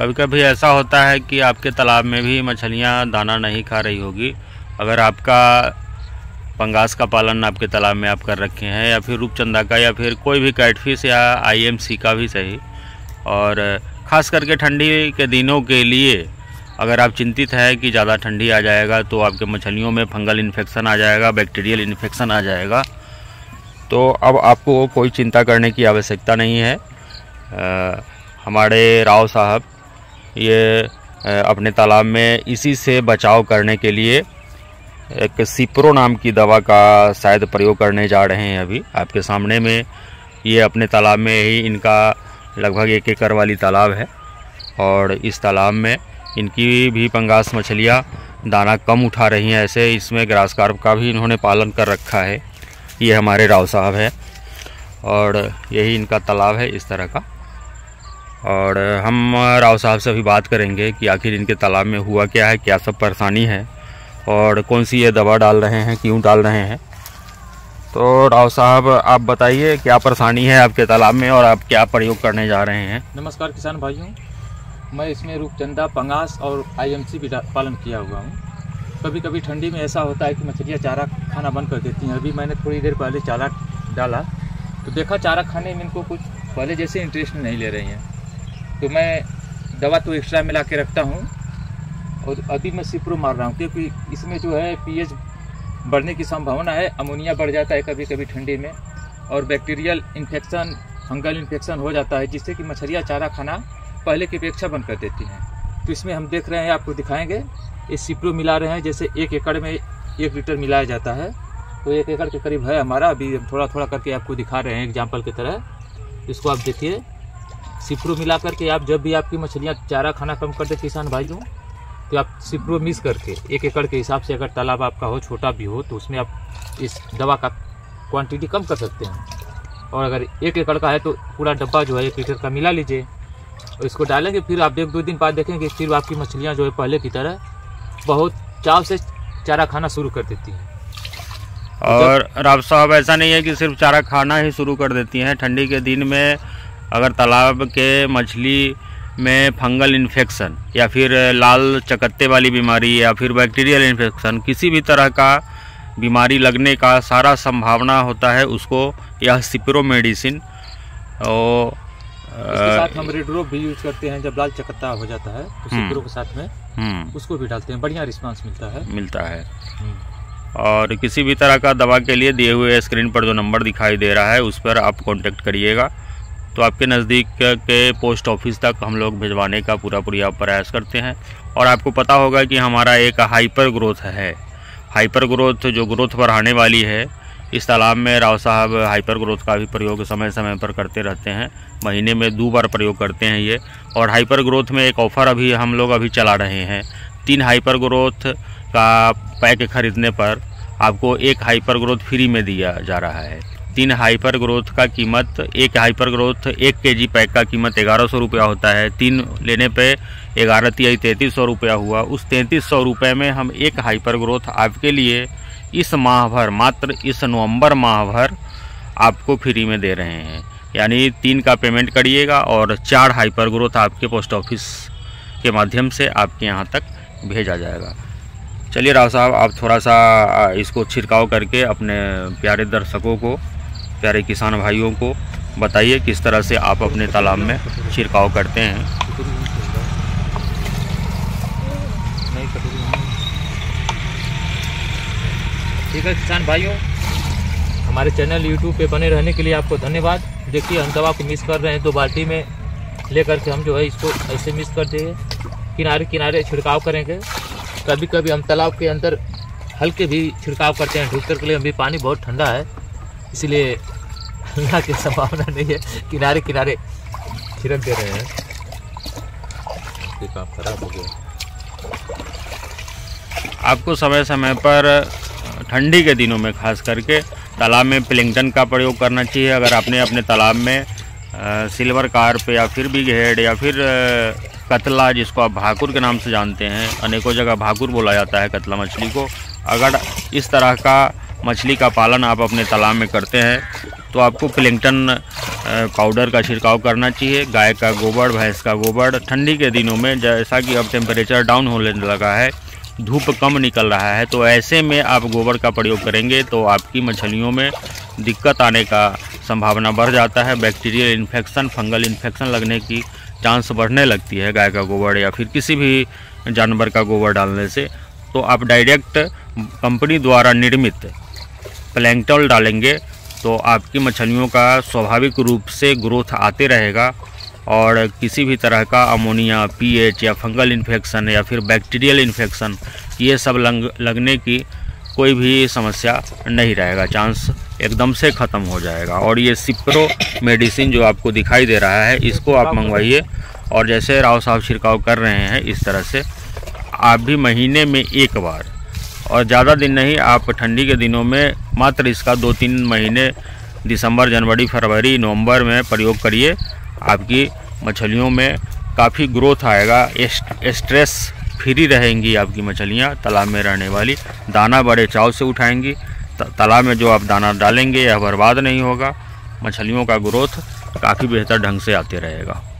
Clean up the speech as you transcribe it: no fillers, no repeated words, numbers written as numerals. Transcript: कभी कभी ऐसा होता है कि आपके तालाब में भी मछलियाँ दाना नहीं खा रही होगी। अगर आपका पंगास का पालन आपके तालाब में आप कर रखे हैं या फिर रूपचंदा का या फिर कोई भी कैटफिश या आईएमसी का भी सही, और ख़ास करके ठंडी के दिनों के लिए अगर आप चिंतित हैं कि ज़्यादा ठंडी आ जाएगा तो आपके मछलियों में फंगल इन्फेक्शन आ जाएगा, बैक्टीरियल इन्फेक्शन आ जाएगा, तो अब आपको कोई चिंता करने की आवश्यकता नहीं है। हमारे राव साहब ये अपने तालाब में इसी से बचाव करने के लिए एक सिप्रो नाम की दवा का शायद प्रयोग करने जा रहे हैं। अभी आपके सामने में ये अपने तालाब में ही, इनका लगभग 1 एकड़ वाली तालाब है और इस तालाब में इनकी भी पंगास मछलियाँ दाना कम उठा रही हैं। ऐसे इसमें ग्रास कार्प का भी इन्होंने पालन कर रखा है। ये हमारे राव साहब हैं और यही इनका तालाब है इस तरह का। और हम राव साहब से भी बात करेंगे कि आखिर इनके तालाब में हुआ क्या है, क्या सब परेशानी है और कौन सी ये दवा डाल रहे हैं, क्यों डाल रहे हैं। तो राव साहब आप बताइए क्या परेशानी है आपके तालाब में और आप क्या प्रयोग करने जा रहे हैं। नमस्कार किसान भाइयों, मैं इसमें रूपचंदा, पंगास और आईएमसी भी पालन किया हुआ हूँ। कभी कभी ठंडी में ऐसा होता है कि मछलियाँ चारा खाना बंद कर देती हैं। अभी मैंने थोड़ी देर पहले चारा डाला तो देखा चारा खाने में इनको कुछ पहले जैसे इंटरेस्ट नहीं ले रही हैं, तो मैं दवा तो एक्स्ट्रा मिला के रखता हूँ और अभी मैं सिप्रो मार रहा हूँ क्योंकि इसमें जो है पीएच बढ़ने की संभावना है। अमोनिया बढ़ जाता है कभी कभी ठंडी में और बैक्टीरियल इन्फेक्शन, फंगल इन्फेक्शन हो जाता है जिससे कि मछलियाँ चारा खाना पहले की अपेक्षा बंद कर देती हैं। तो इसमें हम देख रहे हैं, आपको दिखाएंगे, ये सिप्रो मिला रहे हैं। जैसे 1 एकड़ में 1 लीटर मिलाया जाता है तो 1 एकड़ के करीब है हमारा। अभी हम थोड़ा थोड़ा करके आपको दिखा रहे हैं एग्जाम्पल की तरह। इसको आप देखिए, सिप्रो मिला करके आप जब भी आपकी मछलियाँ चारा खाना कम कर दे किसान भाइयों, तो आप सिप्रो मिस करके 1 एकड़ के हिसाब से, अगर तालाब आपका हो, छोटा भी हो, तो उसमें आप इस दवा का क्वांटिटी कम कर सकते हैं। और अगर 1 एकड़ का है तो पूरा डब्बा जो है 1 लीटर का मिला लीजिए और इसको डालेंगे। फिर आप 1-2 दिन बाद देखेंगे फिर आपकी मछलियां जो है पहले की तरह बहुत चाव से चारा खाना शुरू कर देती हैं। और राव साहब ऐसा नहीं है कि सिर्फ चारा खाना ही शुरू कर देती हैं, ठंडी के दिन में अगर तालाब के मछली में फंगल इन्फेक्शन या फिर लाल चकत्ते वाली बीमारी या फिर बैक्टीरियल इन्फेक्शन, किसी भी तरह का बीमारी लगने का सारा संभावना होता है, उसको यह सिप्रो मेडिसिन और इसके साथ हम रेडरोप भी यूज करते हैं। जब लाल चकत्ता हो जाता है तो सिप्रो के साथ में उसको भी डालते हैं, बढ़िया रिस्पांस मिलता है। और किसी भी तरह का दवा के लिए दिए हुए स्क्रीन पर जो नंबर दिखाई दे रहा है उस पर आप कॉन्टेक्ट करिएगा, तो आपके नज़दीक के पोस्ट ऑफिस तक हम लोग भिजवाने का पूरा आप प्रयास करते हैं। और आपको पता होगा कि हमारा एक हाइपर ग्रोथ है, हाइपर ग्रोथ जो ग्रोथ बढ़ाने वाली है। इस तालाब में राव साहब हाइपर ग्रोथ का भी प्रयोग समय समय पर करते रहते हैं, महीने में 2 बार प्रयोग करते हैं ये। और हाइपर ग्रोथ में एक ऑफ़र अभी हम लोग चला रहे हैं, 3 हाइपर ग्रोथ का पैक खरीदने पर आपको 1 हाइपर ग्रोथ फ्री में दिया जा रहा है। 3 हाइपर ग्रोथ का कीमत, 1 हाइपर ग्रोथ 1 केजी पैक का कीमत 1100 रुपया होता है। 3 लेने पे 11 33 सौ रुपया हुआ। उस 3300 रुपये में हम 1 हाइपर ग्रोथ आपके लिए इस माह भर, मात्र इस नवंबर माह भर आपको फ्री में दे रहे हैं। यानी 3 का पेमेंट करिएगा और 4 हाइपर ग्रोथ आपके पोस्ट ऑफिस के माध्यम से आपके यहाँ तक भेजा जाएगा। चलिए राव साहब आप थोड़ा सा इसको छिड़काव करके अपने प्यारे दर्शकों को, प्यारे किसान भाइयों को बताइए किस तरह से आप अपने तालाब में छिड़काव करते हैं। ठीक है किसान भाइयों, हमारे चैनल यूट्यूब पे बने रहने के लिए आपको धन्यवाद। देखिए हम दवा को मिक्स कर रहे हैं, 2 बाल्टी में लेकर के हम जो है इसको ऐसे मिक्स कर देंगे, किनारे किनारे छिड़काव करेंगे। कभी कभी हम तालाब के अंदर हल्के भी छिड़काव करते हैं, ढूंढकर के लिए अभी पानी बहुत ठंडा है इसलिए हल्ला की संभावना नहीं है, किनारे किनारे छिड़क दे रहे हैं। ये काम खराब हो गया। आपको समय समय पर ठंडी के दिनों में खास करके तालाब में प्लैंकटन का प्रयोग करना चाहिए। अगर आपने अपने तालाब में सिल्वर कार्प या फिर बिग हेड या फिर कतला, जिसको आप भाकुर के नाम से जानते हैं, अनेकों जगह भाकुर बोला जाता है कतला मछली को, अगर इस तरह का मछली का पालन आप अपने तालाब में करते हैं तो आपको प्लैंकटन पाउडर का छिड़काव करना चाहिए। गाय का गोबर, भैंस का गोबर। ठंडी के दिनों में जैसा कि अब टेम्परेचर डाउन होने लगा है, धूप कम निकल रहा है, तो ऐसे में आप गोबर का प्रयोग करेंगे तो आपकी मछलियों में दिक्कत आने का संभावना बढ़ जाता है। बैक्टीरियल इन्फेक्शन, फंगल इन्फेक्शन लगने की चांस बढ़ने लगती है गाय का गोबर या फिर किसी भी जानवर का गोबर डालने से। तो आप डायरेक्ट कंपनी द्वारा निर्मित प्लैंकटॉल डालेंगे तो आपकी मछलियों का स्वाभाविक रूप से ग्रोथ आते रहेगा और किसी भी तरह का अमोनिया, पीएच या फंगल इन्फेक्शन या फिर बैक्टीरियल इन्फेक्शन ये सब लगने की कोई भी समस्या नहीं रहेगा, चांस एकदम से ख़त्म हो जाएगा। और ये सिप्रो मेडिसिन जो आपको दिखाई दे रहा है इसको आप मंगवाइए और जैसे राव साहब छिड़काव कर रहे हैं इस तरह से आप भी महीने में एक बार और ज़्यादा दिन नहीं, आप ठंडी के दिनों में मात्र इसका 2-3 महीने दिसंबर, जनवरी, फरवरी, नवंबर में प्रयोग करिए। आपकी मछलियों में काफ़ी ग्रोथ आएगा, स्ट्रेस फ्री रहेंगी आपकी मछलियाँ। तालाब में रहने वाली दाना बड़े चाव से उठाएंगी, तालाब में जो आप दाना डालेंगे यह बर्बाद नहीं होगा, मछलियों का ग्रोथ काफ़ी बेहतर ढंग से आते रहेगा।